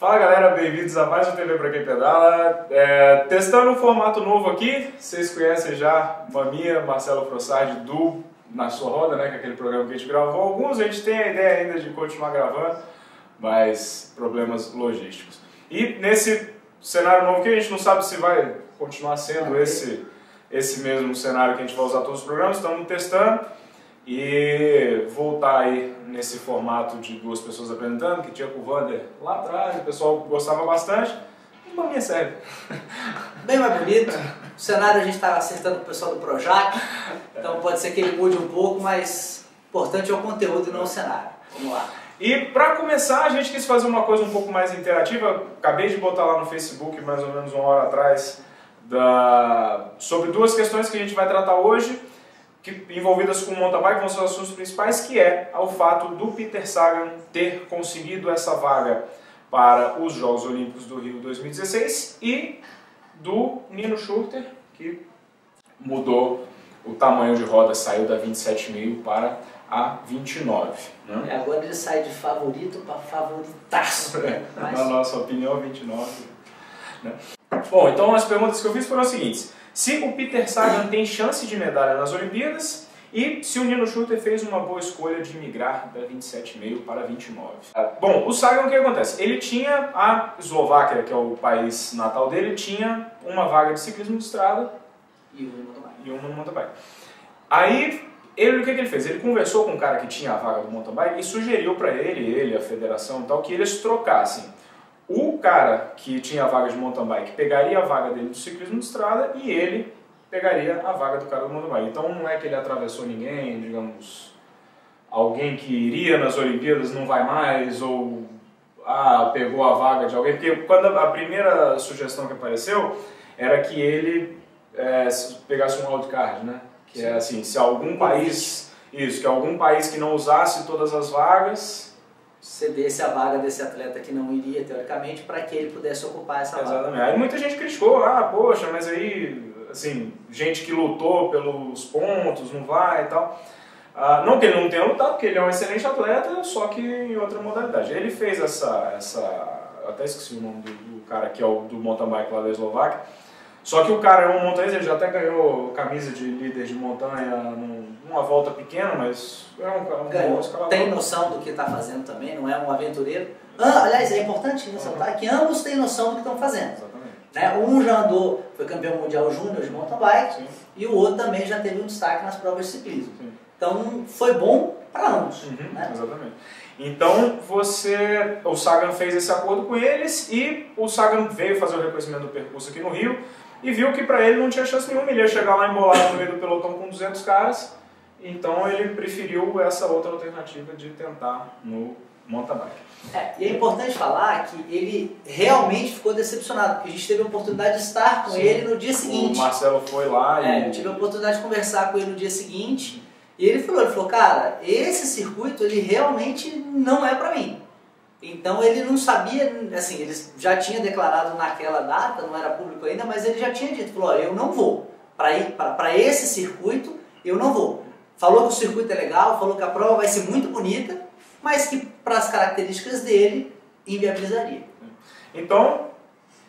Fala galera, bem-vindos a mais um TV Pra Quem Pedala. Testando um formato novo aqui, vocês conhecem já Mamia, Marcelo Frossard do Na Sua Roda, né? Que é aquele programa que a gente gravou. Alguns a gente tem a ideia ainda de continuar gravando, mas problemas logísticos. E nesse cenário novo que a gente não sabe se vai continuar sendo esse mesmo cenário que a gente vai usar todos os programas, estamos testando. E voltar aí nesse formato de duas pessoas apresentando, que tinha com o Vander lá atrás, o pessoal gostava bastante, e pra mim serve. Bem mais bonito, o cenário a gente está acertando com o pessoal do Projac, então pode ser que ele mude um pouco, mas o importante é o conteúdo e não o cenário. Vamos lá. E para começar, a gente quis fazer uma coisa um pouco mais interativa, acabei de botar lá no Facebook mais ou menos uma hora atrás, sobre duas questões que a gente vai tratar hoje, envolvidas com o mountain bike, vão ser os assuntos principais, que é o fato do Peter Sagan ter conseguido essa vaga para os Jogos Olímpicos do Rio 2016 e do Nino Schurter, que mudou o tamanho de roda, saiu da 27,5 para a 29. Né? Agora ele sai de favorito para favoritaço. Né? Mas... na nossa opinião, 29. Né? Bom, então as perguntas que eu fiz foram as seguintes. Se o Peter Sagan tem chance de medalha nas Olimpíadas e se o Nino Schurter fez uma boa escolha de migrar da 27,5 para 29. Bom, o Sagan, o que acontece? Ele tinha a Eslováquia, que é o país natal dele, tinha uma vaga de ciclismo de estrada e uma no mountain bike. Aí, ele, o que ele fez? Ele conversou com um cara que tinha a vaga do mountain bike e sugeriu para ele, a federação e tal, que eles trocassem. O cara que tinha a vaga de mountain bike pegaria a vaga dele do ciclismo de estrada e ele pegaria a vaga do cara do mountain bike. Então não é que ele atravessou ninguém, digamos, alguém que iria nas Olimpíadas não vai mais, ou pegou a vaga de alguém. Porque quando a primeira sugestão que apareceu era que ele pegasse um wildcard, né? Que é assim, se algum país, isso, que algum país que não usasse todas as vagas... cedesse a vaga desse atleta que não iria, teoricamente, para que ele pudesse ocupar essa vaga. Exatamente. Aí muita gente criticou, poxa, mas aí, assim, gente que lutou pelos pontos, não vai e tal. Não que ele não tenha lutado, porque ele é um excelente atleta, só que em outra modalidade. Ele fez até esqueci o nome do cara que é o do mountain bike lá da Eslováquia, só que o cara é um montanhista, ele já até ganhou camisa de líder de montanha numa volta pequena, mas é um bom escalador. Tem noção do que está fazendo também, não é um aventureiro. Aliás, é importante ressaltar que ambos têm noção do que estão fazendo. Exatamente. Né? Um já andou, foi campeão mundial júnior de mountain bike, sim, e o outro também já teve um destaque nas provas de ciclismo. Sim. Então foi bom para ambos. Uhum, né? Exatamente. Então o Sagan fez esse acordo com eles e o Sagan veio fazer o reconhecimento do percurso aqui no Rio. E viu que para ele não tinha chance nenhuma, ele ia chegar lá embolado no meio do pelotão com 200 caras, então ele preferiu essa outra alternativa de tentar no mountain bike. E é importante falar que ele realmente ficou decepcionado, porque a gente teve a oportunidade de estar com, sim, ele no dia seguinte. O Marcelo foi lá e... eu tive a oportunidade de conversar com ele no dia seguinte, e ele falou, cara, esse circuito ele realmente não é para mim. Então ele não sabia, assim, ele já tinha declarado naquela data, não era público ainda, mas ele já tinha dito, falou, eu não vou, para esse circuito eu não vou. Falou que o circuito é legal, falou que a prova vai ser muito bonita, mas que para as características dele, inviabilizaria. Então,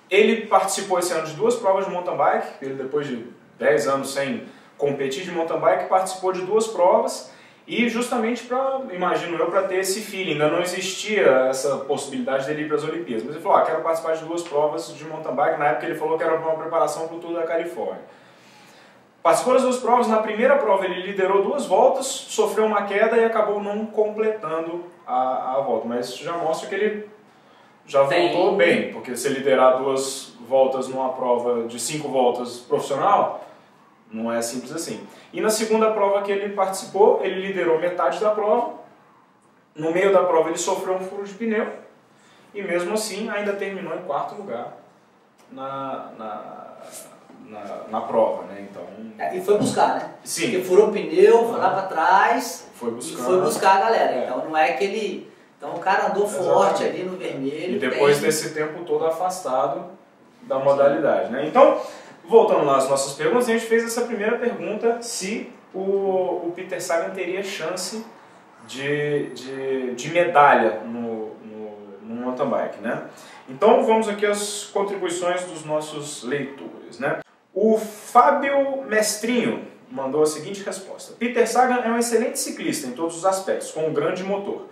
ele participou esse ano de duas provas de mountain bike, ele depois de 10 anos sem competir de mountain bike, participou de duas provas. E justamente para, imagino eu, para ter esse feeling, ainda não existia essa possibilidade dele ir para as Olimpíadas. Mas ele falou, quero participar de duas provas de mountain bike, na época ele falou que era uma preparação para o Tour da Califórnia. Participou das duas provas, na primeira prova ele liderou duas voltas, sofreu uma queda e acabou não completando a volta. Mas isso já mostra que ele já voltou bem, porque se liderar duas voltas numa prova de 5 voltas profissional... não é simples assim. E na segunda prova que ele participou, ele liderou metade da prova. No meio da prova ele sofreu um furo de pneu. E mesmo assim ainda terminou em quarto lugar na prova, né? Então... e foi buscar, né? Sim. Porque furou o pneu, foi lá pra trás. Foi buscar. E foi buscar a galera. Então não é que ele... então o cara andou forte ali no vermelho. E depois desse tempo todo afastado da modalidade, né? Então... voltando lá às nossas perguntas, a gente fez essa primeira pergunta, se o Peter Sagan teria chance de medalha no mountain mountain bike, né? Então vamos aqui às contribuições dos nossos leitores, né? O Fábio Mestrinho mandou a seguinte resposta: Peter Sagan é um excelente ciclista em todos os aspectos, com um grande motor,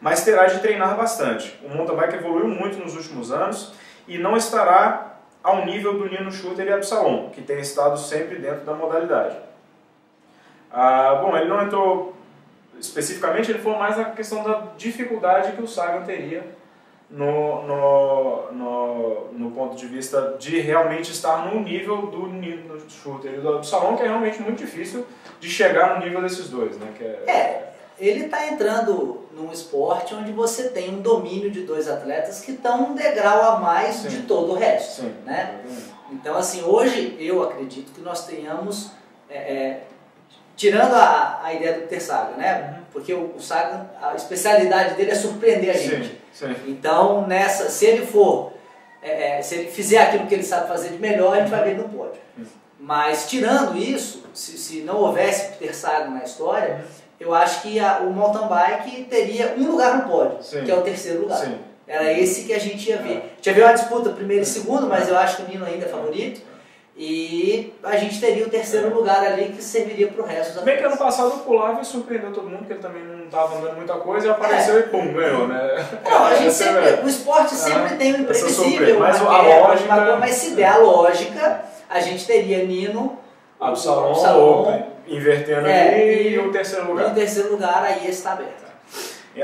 mas terá de treinar bastante. O mountain bike evoluiu muito nos últimos anos e não estará ao nível do Nino Schurter e Absalon, que tem estado sempre dentro da modalidade. Bom, ele não entrou especificamente, ele falou mais na questão da dificuldade que o Sagan teria no ponto de vista de realmente estar no nível do Nino Schurter e do Absalon, que é realmente muito difícil de chegar no nível desses dois, né? Que ele está entrando num esporte onde você tem um domínio de dois atletas que estão um degrau a mais, sim, de todo o resto, sim, né? Então, assim, hoje eu acredito que nós tenhamos, tirando a ideia do Peter Sagan, né? Uhum. Porque o Sagan, a especialidade dele é surpreender a gente. Sim, sim. Então, se ele for, se ele fizer aquilo que ele sabe fazer de melhor, a gente vai ver no pódio. Uhum. Mas, tirando isso, se não houvesse Peter Sagan na história... Uhum. Eu acho que o mountain bike teria um lugar no pódio, sim, que é o terceiro lugar. Sim. Era esse que a gente ia ver. Tinha ver uma disputa primeiro e segundo, mas eu acho que o Nino ainda é favorito. E a gente teria o terceiro lugar ali que serviria para o resto. Bem que ano passado o Pulario surpreendeu todo mundo, que ele também não estava andando muita coisa, e apareceu e pum, ganhou, né? Não, a gente sempre, o esporte sempre tem um imprevisível, mas se der a lógica, a gente teria Nino, Absalon, invertendo ali, e o terceiro lugar. E o terceiro lugar aí está aberto.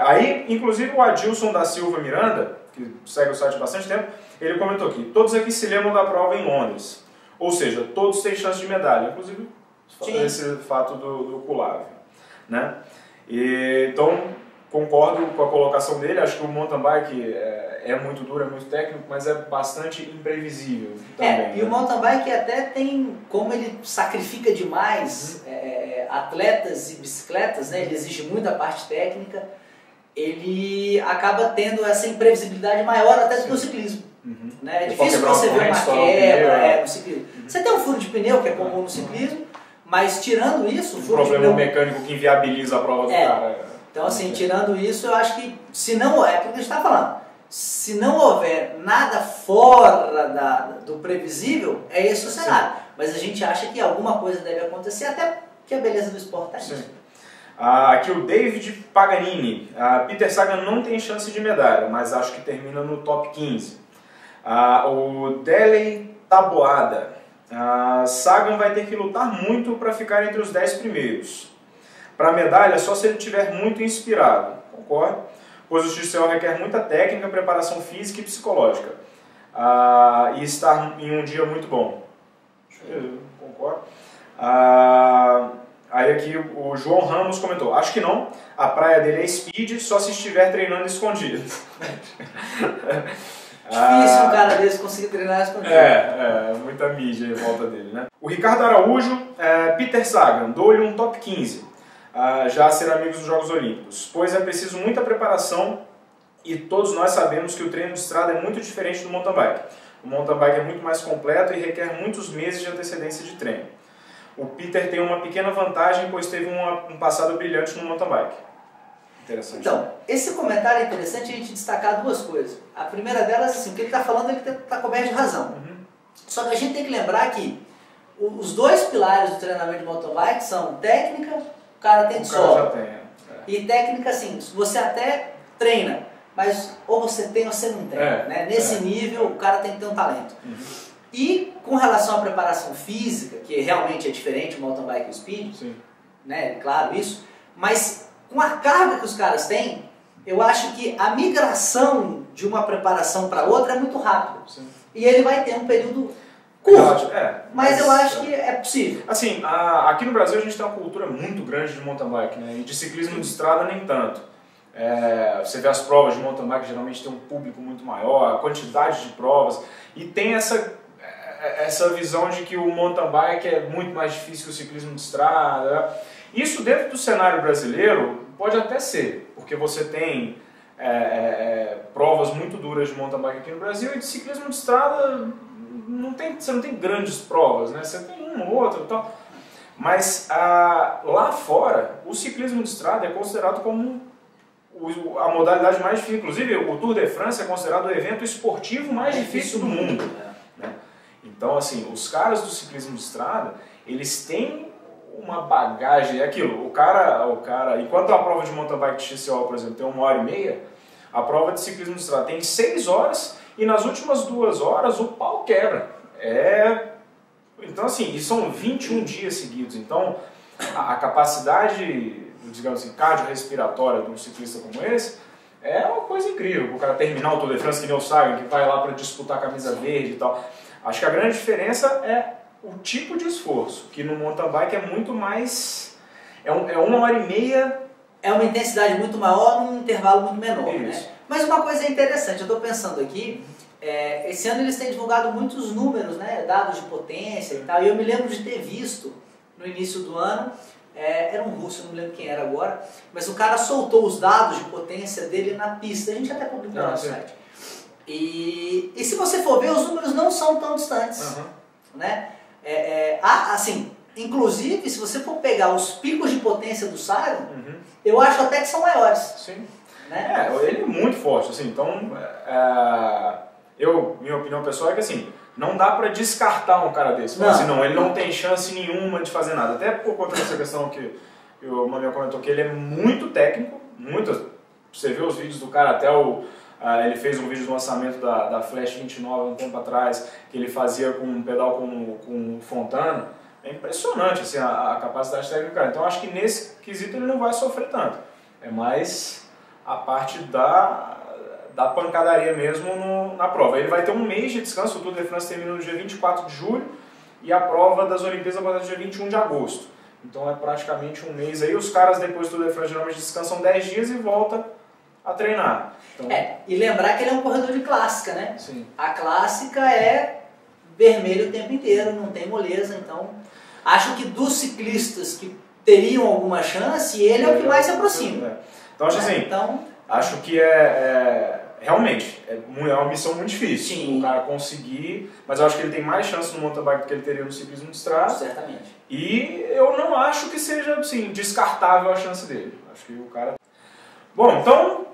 Aí, inclusive, o Adilson da Silva Miranda, que segue o site há bastante tempo, ele comentou aqui: todos aqui se lembram da prova em Londres. Ou seja, todos têm chance de medalha, inclusive esse fato do Pulario, né? Então, concordo com a colocação dele. Acho que o mountain bike é muito duro, é muito técnico, mas é bastante imprevisível também. E o mountain bike até tem, como ele sacrifica demais atletas e bicicletas, né? Ele exige muita parte técnica, ele acaba tendo essa imprevisibilidade maior até do que o ciclismo. Uhum. Né? É difícil você ver uma quebra no ciclismo. Uhum. Você tem um furo de pneu, que é comum no ciclismo, mas tirando isso... O furo problema de pneu... mecânico que inviabiliza a prova do cara... Então, assim, tirando isso, eu acho que, se não, é aquilo que a gente está falando, se não houver nada fora do previsível, é esse o cenário. Sim. Mas a gente acha que alguma coisa deve acontecer, até que a beleza do esporte está aí. Aqui o David Paganini. Peter Sagan não tem chance de medalha, mas acho que termina no top 15. O Dele Taboada. Sagan vai ter que lutar muito para ficar entre os 10 primeiros. Para medalha, só se ele estiver muito inspirado, concordo? Pois o XCO requer muita técnica, preparação física e psicológica. E estar em um dia muito bom. Eu concordo. Aí aqui o João Ramos comentou: acho que não, a praia dele é speed, só se estiver treinando escondido. Difícil um cara desse conseguir treinar escondido. Muita mídia em volta dele, né? O Ricardo Araújo: Peter Sagan, dou-lhe um top 15. Já ser amigos dos Jogos Olímpicos, pois é preciso muita preparação e todos nós sabemos que o treino de estrada é muito diferente do mountain bike. O mountain bike é muito mais completo e requer muitos meses de antecedência de treino. O Peter tem uma pequena vantagem, pois teve um passado brilhante no mountain bike. Interessante. Então, esse comentário é interessante a gente destacar duas coisas. A primeira delas, assim, o que ele está falando, ele está coberto de razão. Uhum. Só que a gente tem que lembrar que os dois pilares do treinamento de mountain bike são técnica... O cara tem de solo. E técnica, assim, você até treina, mas ou você tem ou você não tem. Né? Nesse nível, o cara tem que ter um talento. Uhum. E com relação à preparação física, que realmente é diferente o mountain bike e o speed, sim, né? Claro isso, mas com a carga que os caras têm, eu acho que a migração de uma preparação para outra é muito rápida. Sim. E ele vai ter um período... curto, mas eu acho que é possível. Assim, aqui no Brasil a gente tem uma cultura muito grande de mountain bike, né? E de ciclismo de estrada nem tanto. Você vê as provas de mountain bike, geralmente tem um público muito maior, a quantidade de provas, e tem essa visão de que o mountain bike é muito mais difícil que o ciclismo de estrada. Isso dentro do cenário brasileiro pode até ser, porque você tem provas muito duras de mountain bike aqui no Brasil e de ciclismo de estrada... você não tem grandes provas, né? Você tem um ou outro e tal. Mas lá fora, o ciclismo de estrada é considerado como a modalidade mais difícil. Inclusive, o Tour de France é considerado o evento esportivo mais difícil do mundo. Né? Então, assim, os caras do ciclismo de estrada, eles têm uma bagagem, é aquilo, o cara, enquanto a prova de mountain bike de XCO, por exemplo, tem 1h30, a prova de ciclismo de estrada tem 6 horas e nas últimas 2 horas o pau quebra. É... Então, assim, e são 21 dias seguidos, então a capacidade, digamos assim, cardiorrespiratória de um ciclista como esse é uma coisa incrível. O cara terminar o Tour de France, que nem o Sagan, que vai lá para disputar a camisa verde e tal. Acho que a grande diferença é o tipo de esforço, que no mountain bike é muito mais... É 1h30... É uma intensidade muito maior num intervalo muito menor, né? Mas uma coisa interessante, eu estou pensando aqui, esse ano eles têm divulgado muitos números, né? Dados de potência e tal, e eu me lembro de ter visto no início do ano, era um russo, não me lembro quem era agora, mas o cara soltou os dados de potência dele na pista, a gente até publicou no site. E se você for ver, os números não são tão distantes, né? Assim, inclusive, se você for pegar os picos de potência do Sagan, eu acho até que são maiores. Sim. Né? Ele é muito forte, assim, então, minha opinião pessoal é que, assim, não dá para descartar um cara desse. Não. Assim, não, ele não tem chance nenhuma de fazer nada. Até por conta dessa questão que o Manuel comentou, que ele é muito técnico, você vê os vídeos do cara, até ele fez um vídeo do lançamento da Flash 29 um tempo atrás, que ele fazia com um pedal com Fontana. É impressionante, assim, a capacidade técnica. Então acho que nesse quesito ele não vai sofrer tanto. É mais a parte da pancadaria mesmo na prova. Ele vai ter um mês de descanso, o Tour de France termina no dia 24 de julho e a prova das Olimpíadas acontece no dia 21 de agosto. Então é praticamente um mês aí. Os caras depois do Tour de France geralmente descansam 10 dias e voltam a treinar. Então... e lembrar que ele é um corredor de clássica, né? Sim. A clássica é vermelho o tempo inteiro, não tem moleza, então... Acho que dos ciclistas que teriam alguma chance, ele é o que mais se aproxima. Então, acho assim, acho que realmente, é uma missão muito difícil. Sim. O cara conseguir, mas eu acho que ele tem mais chance no mountain bike do que ele teria no ciclismo de estrada. Certamente. E eu não acho que seja, assim, descartável a chance dele. Acho que o cara... Bom, então,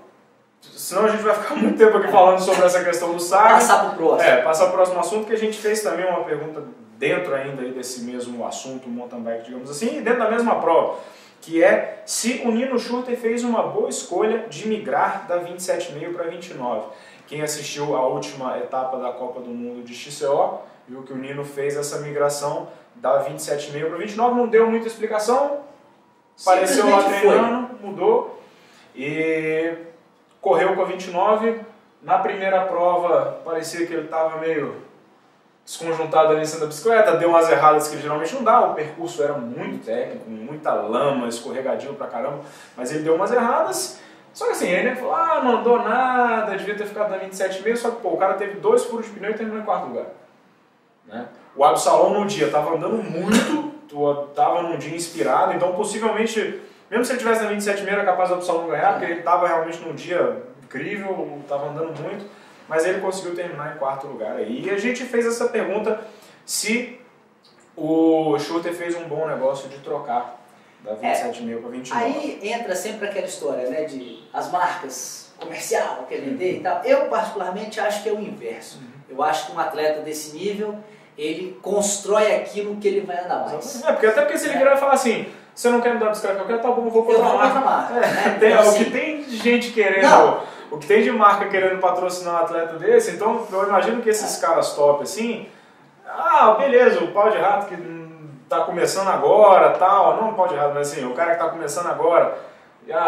senão a gente vai ficar muito tempo aqui falando sobre essa questão do Sagan. Passar pro próximo. Passar pro próximo assunto, que a gente fez também uma pergunta... dentro ainda aí desse mesmo assunto, mountain bike, digamos assim, e dentro da mesma prova, que é se o Nino Schurter fez uma boa escolha de migrar da 27,5 para 29. Quem assistiu a última etapa da Copa do Mundo de XCO, viu que o Nino fez essa migração da 27,5 para 29, não deu muita explicação, apareceu lá treinando, mudou, e correu com a 29, na primeira prova parecia que ele estava meio... desconjuntado ali em cima da bicicleta, deu umas erradas que ele geralmente não dá, o percurso era muito técnico, muita lama, escorregadio pra caramba, mas ele deu umas erradas, só que assim, ele falou, não andou nada, devia ter ficado na 27,5, só que pô, o cara teve 2 furos de pneu e terminou em 4º lugar. Né? O Absalon no dia tava andando muito, tava num dia inspirado, então possivelmente, mesmo se ele tivesse na 27,5 era capaz do Absalon ganhar, porque ele tava realmente num dia incrível, tava andando muito, mas ele conseguiu terminar em 4º lugar. E a gente fez essa pergunta se o Schurter fez um bom negócio de trocar da 27,5 para 29. Aí entra sempre aquela história, né, de as marcas comercial, quer vender e tal. Eu particularmente acho que é o inverso. Eu acho que um atleta desse nível, ele constrói aquilo que ele vai andar mais. Até porque se ele virar e falar assim... Você não quer me dar bicicleta que eu quero? Tá bom, eu vou pôr uma marca. O que tem de gente querendo, o que tem de marca querendo patrocinar um atleta desse, então eu imagino que esses caras top assim, beleza, o pau de rato que tá começando agora, tal, não pau de rato, mas assim, o cara que tá começando agora,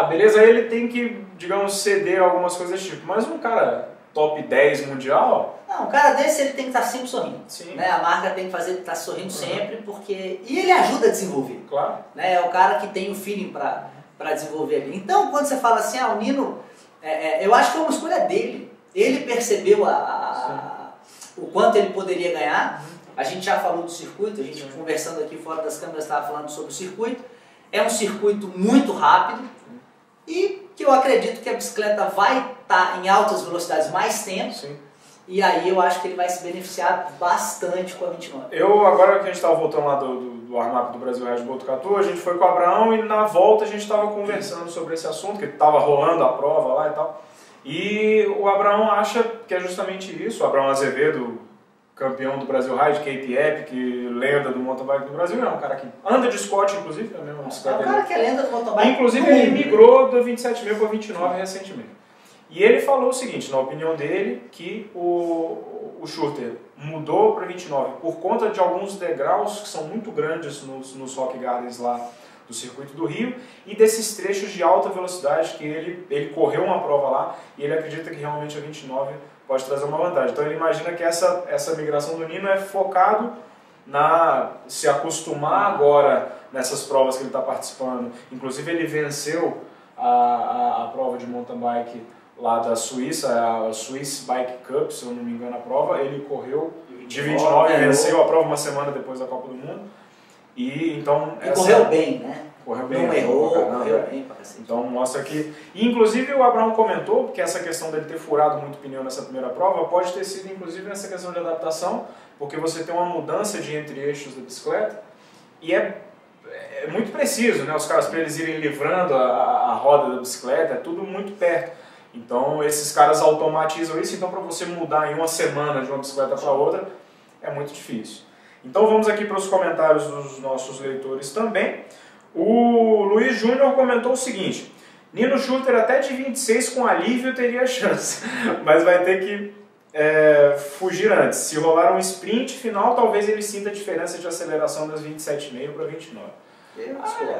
beleza, ele tem que, digamos, ceder algumas coisas desse tipo, mas um cara top 10 mundial... Não, um cara desse ele tem que estar sempre sorrindo. Sim. Né? A marca tem que fazer ele estar sorrindo sempre, porque... E ele ajuda a desenvolver. Claro. Né? É o cara que tem o feeling para desenvolver ali. Então, quando você fala assim, o Nino... eu acho que foi uma escolha dele. Ele percebeu o quanto ele poderia ganhar. A gente já falou do circuito, a gente conversando aqui fora das câmeras estava falando sobre o circuito. É um circuito muito rápido e que eu acredito que a bicicleta vai estar em altas velocidades mais tempo. Sim. E aí eu acho que ele vai se beneficiar bastante com a 29. Agora que a gente estava voltando lá do armário do Brasil Ride de Botucatu, a gente foi com o Abraão e na volta a gente estava conversando sobre esse assunto, que estava rolando a prova lá e tal. E o Abraão acha que é justamente isso. O Abraão Azevedo, campeão do Brasil Ride, Cape Epic, lenda do mountain bike do Brasil, é um cara que anda de Scott, inclusive, é mesmo cidade. É um cara que é lenda do mountain bike. Inclusive ele migrou do 27 mil para 29 recentemente. E ele falou o seguinte, na opinião dele, que o Schurter mudou para 29 por conta de alguns degraus que são muito grandes nos Rock Gardens lá do circuito do Rio e desses trechos de alta velocidade que ele correu uma prova lá e ele acredita que realmente a 29 pode trazer uma vantagem. Então ele imagina que essa migração do Nino é focado na se acostumar agora nessas provas que ele está participando. Inclusive ele venceu a prova de mountain bike lá da Suíça, a Swiss Bike Cup, se eu não me engano a prova, ele correu de 29, venceu a prova uma semana depois da Copa do Mundo. E então... correu bem, né? Correu bem. Não errou, correu bem. Então mostra que... Inclusive o Abraão comentou, porque essa questão dele ter furado muito pneu nessa primeira prova, pode ter sido inclusive nessa questão de adaptação, porque você tem uma mudança de entre-eixos da bicicleta, e é muito preciso, né? Os caras para eles irem livrando a roda da bicicleta, é tudo muito perto. Então esses caras automatizam isso, então para você mudar em uma semana de uma bicicleta para outra é muito difícil. Então vamos aqui para os comentários dos nossos leitores também. O Luiz Júnior comentou o seguinte, Nino Schurter até de 26 com alívio teria chance, mas vai ter que fugir antes. Se rolar um sprint final, talvez ele sinta a diferença de aceleração das 27,5 para 29.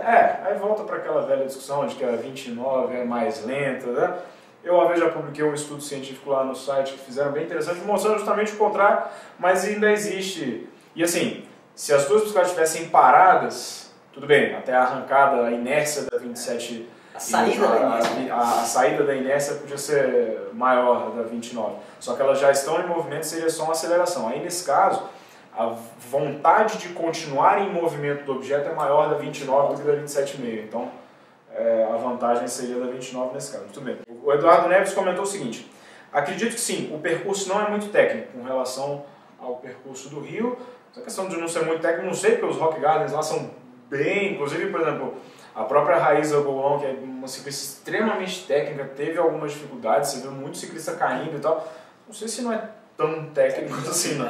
Aí volta para aquela velha discussão de que a 29 é mais lenta, né? Eu já publiquei um estudo científico lá no site que fizeram bem interessante, mostrando justamente o contrário, mas ainda existe. E assim, se as duas bicicletas estivessem paradas, tudo bem, até a arrancada, a inércia da 27... A saída da inércia podia ser maior da 29. Só que elas já estão em movimento, seria só uma aceleração. Aí nesse caso, a vontade de continuar em movimento do objeto é maior da 29 do que da 27,5. Então... a vantagem seria da 29 nesse caso. Muito bem. O Eduardo Neves comentou o seguinte, acredito que sim, o percurso não é muito técnico com relação ao percurso do Rio. Essa questão de não ser muito técnico, não sei, porque os Rock Gardens lá são bem... Inclusive, por exemplo, a própria Raíssa Golon, que é uma ciclista extremamente técnica, teve algumas dificuldades, você viu muito ciclista caindo e tal. Não sei se não é tão técnico assim, não.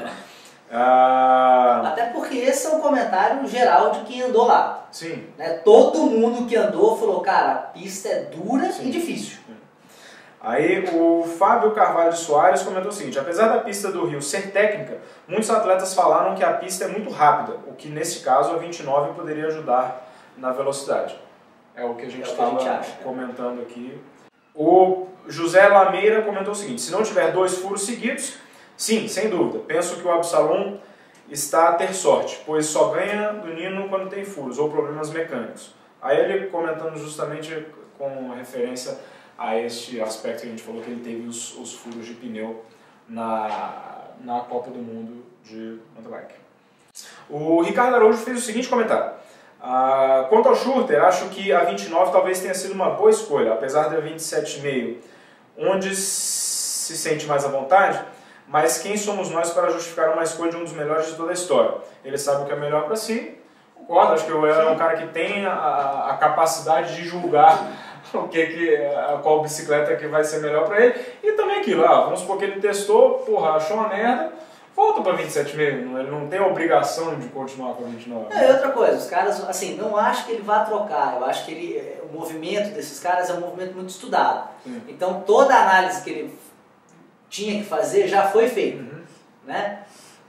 Até porque esse é um comentário geral de quem andou lá. Sim. Né? Todo mundo que andou falou, cara, a pista é dura e difícil. Aí o Fábio Carvalho Soares comentou o seguinte, apesar da pista do Rio ser técnica, muitos atletas falaram que a pista é muito rápida, o que nesse caso a 29 poderia ajudar na velocidade. É o que a gente estava comentando aqui. O José Lameira comentou o seguinte, se não tiver dois furos seguidos... Sim, sem dúvida. Penso que o Absalon está a ter sorte, pois só ganha do Nino quando tem furos ou problemas mecânicos. Aí ele comentando justamente com referência a este aspecto que a gente falou, que ele teve os furos de pneu na Copa do Mundo de mountain bike. O Ricardo Araújo fez o seguinte comentário. Quanto ao Schurter, acho que a 29 talvez tenha sido uma boa escolha, apesar da 27,5, onde se sente mais à vontade, mas quem somos nós para justificar uma escolha de um dos melhores de toda a história? Ele sabe o que é melhor para si, concordo, acho que eu era um cara que tem a capacidade de julgar o qual bicicleta que vai ser melhor para ele, e também aquilo, vamos supor que ele testou, achou uma merda, volta para 27,5, ele não tem a obrigação de continuar com a 29. É outra coisa, os caras, assim, não acho que ele vá trocar, eu acho que o movimento desses caras é um movimento muito estudado, então toda a análise que ele tinha que fazer, já foi feito, né?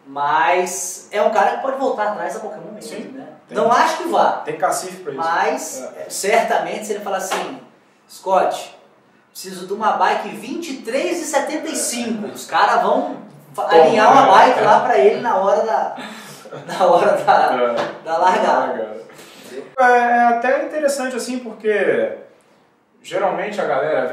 Mas é um cara que pode voltar atrás a qualquer momento, né? Não acho que vá. Tem cacife pra isso. Mas, certamente, se ele falar assim, Scott, preciso de uma bike 23,75, os caras vão alinhar uma bike lá pra ele na hora da largada. É até interessante, assim, porque... Geralmente a galera,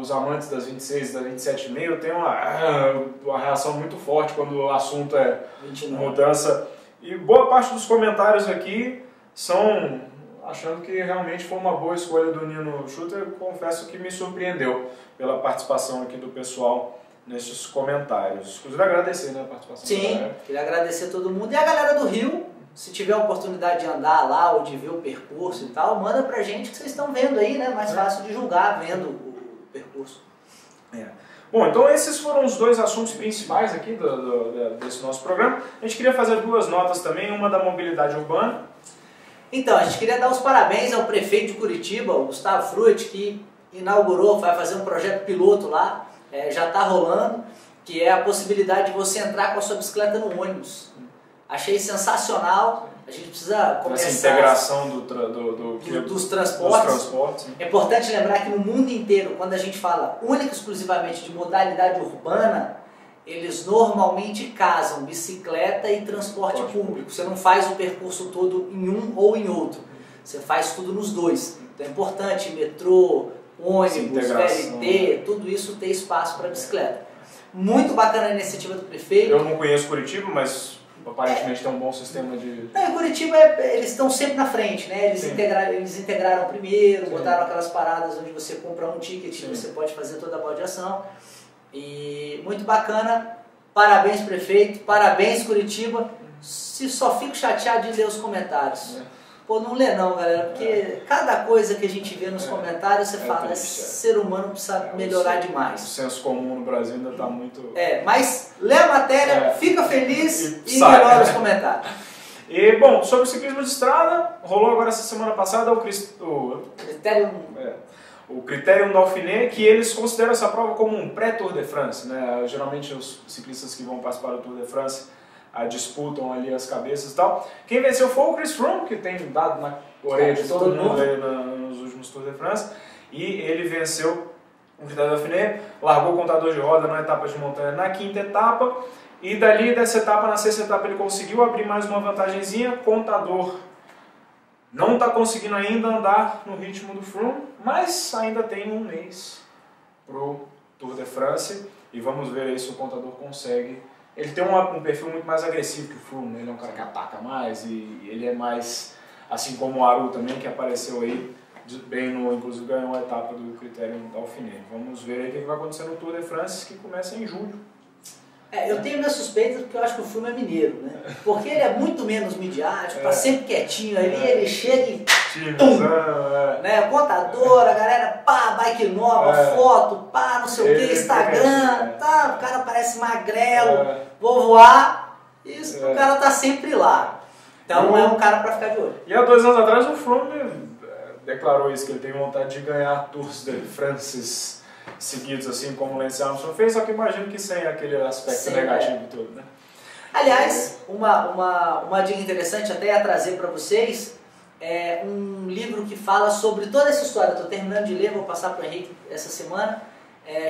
os amantes das 26 e das 27,5 tem uma reação muito forte quando o assunto é 29. Mudança. E boa parte dos comentários aqui são achando que realmente foi uma boa escolha do Nino Schurter. Confesso que me surpreendeu pela participação aqui do pessoal nesses comentários. Inclusive agradecer, né, a participação. Sim, queria agradecer a todo mundo. E a galera do Rio, se tiver a oportunidade de andar lá ou de ver o percurso e tal, manda pra gente que vocês estão vendo aí, né? Mais fácil de julgar vendo o percurso. É. Bom, então esses foram os dois assuntos principais aqui desse nosso programa. A gente queria fazer duas notas também, uma da mobilidade urbana. Então, a gente queria dar os parabéns ao prefeito de Curitiba, o Gustavo Frutti, que inaugurou, vai fazer um projeto piloto lá, já está rolando, que é a possibilidade de você entrar com a sua bicicleta no ônibus. Achei sensacional, a gente precisa começar... Essa integração dos transportes. É importante lembrar que no mundo inteiro, quando a gente fala única e exclusivamente de modalidade urbana, eles normalmente casam bicicleta e transporte público. Você não faz o percurso todo em um ou em outro. Você faz tudo nos dois. Então é importante metrô, ônibus, VLT, tudo isso ter espaço para bicicleta. Muito bacana a iniciativa do prefeito. Eu não conheço Curitiba, mas aparentemente tem um bom sistema de... Não, em Curitiba eles estão sempre na frente, né? Eles integraram primeiro, botaram aquelas paradas onde você compra um ticket, você pode fazer toda a baldeação. E muito bacana, parabéns prefeito, parabéns Curitiba. Se só fico chateado de ler os comentários. Pô, não lê não, galera, porque cada coisa que a gente vê nos comentários, você fala, esse ser humano precisa melhorar demais. O senso comum no Brasil ainda está muito... mas lê a matéria, fica feliz e melhora os comentários. E, bom, sobre o ciclismo de estrada, rolou agora essa semana passada o Criterium Dauphiné, que eles consideram essa prova como um pré-Tour de France, né? Geralmente os ciclistas que vão participar do Tour de France disputam ali as cabeças e tal. Quem venceu foi o Chris Froome, que tem dado na orelha de todo mundo aí nos últimos Tours de France, e ele venceu o Criterium Dauphiné, largou o contador de roda na etapa de montanha na quinta etapa, e dali dessa etapa, na sexta etapa, ele conseguiu abrir mais uma vantagenzinha. Contador não está conseguindo ainda andar no ritmo do Froome, mas ainda tem um mês para o Tour de France, e vamos ver aí se o contador consegue. Ele tem um perfil muito mais agressivo que o Froome, né? Ele é um cara que ataca mais, e ele é mais, assim como o Aru também, que apareceu aí bem no, inclusive ganhou a etapa do Criterium Dauphiné. Vamos ver aí o que vai acontecer no Tour de France, que começa em julho. Eu tenho minhas suspeitas porque eu acho que o Froome é mineiro, né? Porque ele é muito menos midiático, tá sempre quietinho ali, ele chega e... Tum! Né? Contador, a galera, pá, bike nova, foto, pá, não sei o que, Instagram, tá, o cara parece magrelo, vou voar, isso, o cara tá sempre lá. Então é um cara pra ficar de olho. E há 2 anos atrás o Froome declarou isso, que ele tem vontade de ganhar Tours de France seguidos, assim como o Lance Armstrong fez, só que imagino que sem aquele aspecto negativo todo, né? Aliás, uma dica interessante até a trazer para vocês é um livro que fala sobre toda essa história. Estou terminando de ler, vou passar para o Henrique essa semana.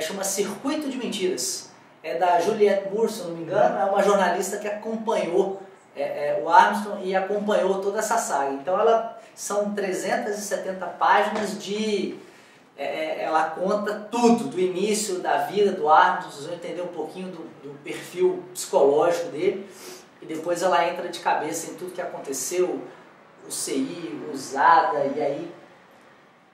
Chama Circuito de Mentiras. É da Juliette Moore, se não me engano. É uma jornalista que acompanhou o Armstrong e acompanhou toda essa saga. Então, são 370 páginas de... ela conta tudo, do início da vida do Armstrong, vocês vão entender um pouquinho do perfil psicológico dele, e depois ela entra de cabeça em tudo que aconteceu, o CI, usada, e aí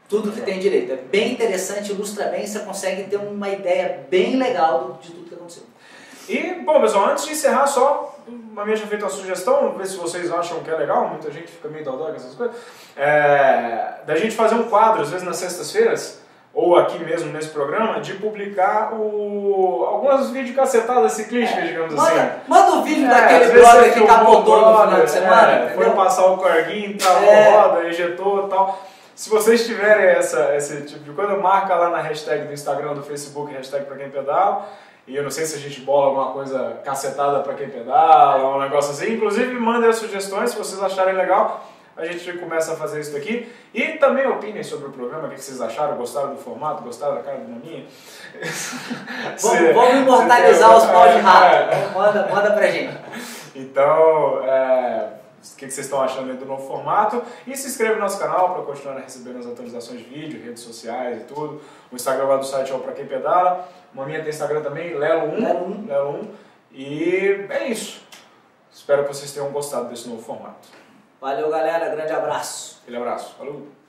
tudo que tem direito. É bem interessante, ilustra bem, você consegue ter uma ideia bem legal de tudo que aconteceu. E, bom pessoal, antes de encerrar só, uma vez já feita uma sugestão, vamos ver se vocês acham que é legal, muita gente fica meio dodói com essas coisas, da gente fazer um quadro, às vezes nas sextas-feiras, ou aqui mesmo nesse programa, de publicar algumas vídeos cacetadas ciclísticas, digamos assim. Manda um vídeo daquele brother que acabou no final de semana, foi passar o carguinho, travou roda, injetou e tal. Se vocês tiverem esse tipo de coisa, marca lá na hashtag do Instagram, do Facebook, hashtag PraQuemPedala. E eu não sei se a gente bola alguma coisa cacetada pra quem pedala, um negócio assim. Inclusive, mandem as sugestões, se vocês acharem legal. A gente começa a fazer isso daqui. E também opinem sobre o programa, o que vocês acharam, gostaram do formato, gostaram da cara do Maminha? Vamos imortalizar os pau de rato. Manda pra gente. Então, o que vocês estão achando aí do novo formato. E se inscreve no nosso canal para continuar recebendo as atualizações de vídeo, redes sociais e tudo. O Instagram lá do site é o Pra Quem Pedala. Maminha tem Instagram também, Lelo1. E é isso. Espero que vocês tenham gostado desse novo formato. Valeu, galera. Grande abraço. Aquele abraço. Falou.